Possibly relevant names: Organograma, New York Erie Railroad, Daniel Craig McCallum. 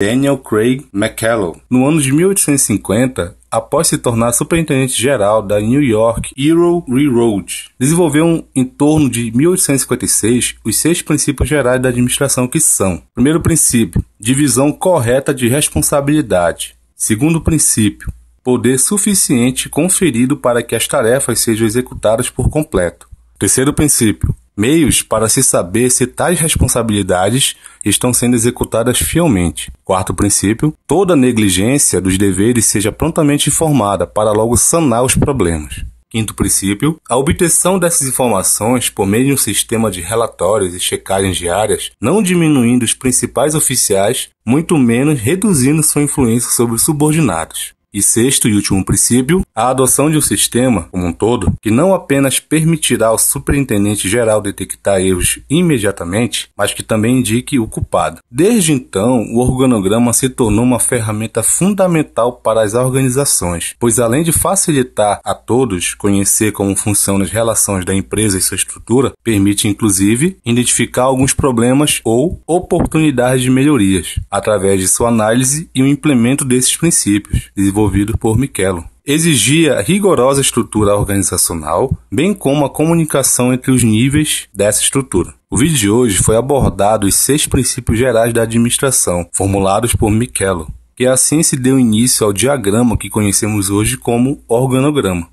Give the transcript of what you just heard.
Daniel Craig McCallum. No ano de 1850, após se tornar superintendente-geral da New York Erie Railroad, desenvolveu em torno de 1856 os 6 princípios gerais da administração, que são: primeiro princípio, divisão correta de responsabilidade; segundo princípio, poder suficiente conferido para que as tarefas sejam executadas por completo; terceiro princípio, meios para se saber se tais responsabilidades estão sendo executadas fielmente; quarto princípio, toda negligência dos deveres seja prontamente informada para logo sanar os problemas; quinto princípio, a obtenção dessas informações por meio de um sistema de relatórios e checagens diárias, não diminuindo os principais oficiais, muito menos reduzindo sua influência sobre os subordinados; e sexto e último princípio, a adoção de um sistema, como um todo, que não apenas permitirá ao superintendente-geral detectar erros imediatamente, mas que também indique o culpado. Desde então, o organograma se tornou uma ferramenta fundamental para as organizações, pois além de facilitar a todos conhecer como funcionam as relações da empresa e sua estrutura, permite inclusive identificar alguns problemas ou oportunidades de melhorias, através de sua análise e o implemento desses princípios, desenvolvido por McCallum. Exigia rigorosa estrutura organizacional, bem como a comunicação entre os níveis dessa estrutura. O vídeo de hoje foi abordado os 6 princípios gerais da administração, formulados por McCallum, que assim se deu início ao diagrama que conhecemos hoje como organograma.